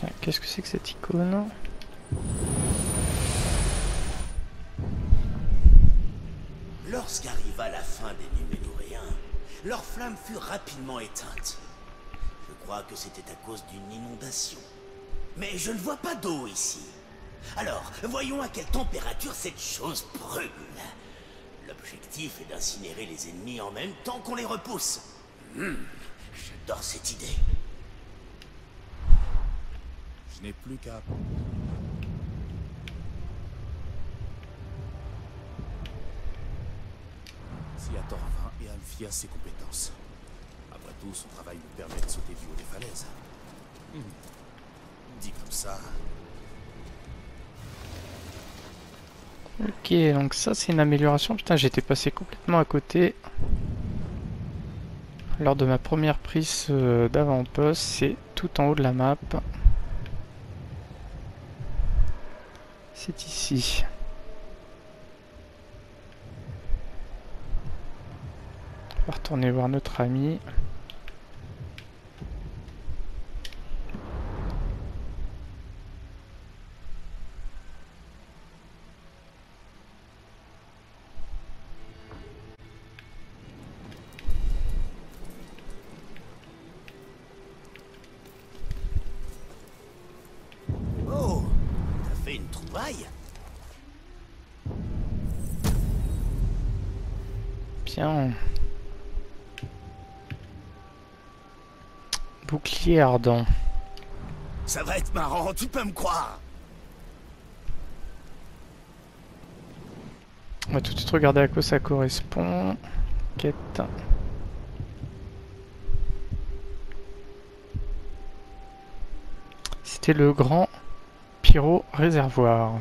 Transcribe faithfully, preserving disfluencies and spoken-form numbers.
Tiens, qu'est-ce que c'est que cette icône ? Lorsqu'arriva la fin des Numénouriens, leurs flammes furent rapidement éteintes. Je crois que c'était à cause d'une inondation. Mais je ne vois pas d'eau ici. Alors, voyons à quelle température cette chose brûle. L'objectif est d'incinérer les ennemis en même temps qu'on les repousse. Mmh, j'adore cette idée. Je n'ai plus qu'à... Si Atorva et Alphia ses compétences. Après tout, son travail nous permet de sauter du haut des falaises. Mmh. Dit comme ça... Ok, donc ça c'est une amélioration. Putain, j'étais passé complètement à côté lors de ma première prise d'avant-poste. C'est tout en haut de la map. C'est ici. On va retourner voir notre ami. Bien. Bouclier ardent. Ça va être marrant, tu peux me croire. On va tout de suite regarder à quoi ça correspond. Quête. C'était le Grand Pyroréservoir.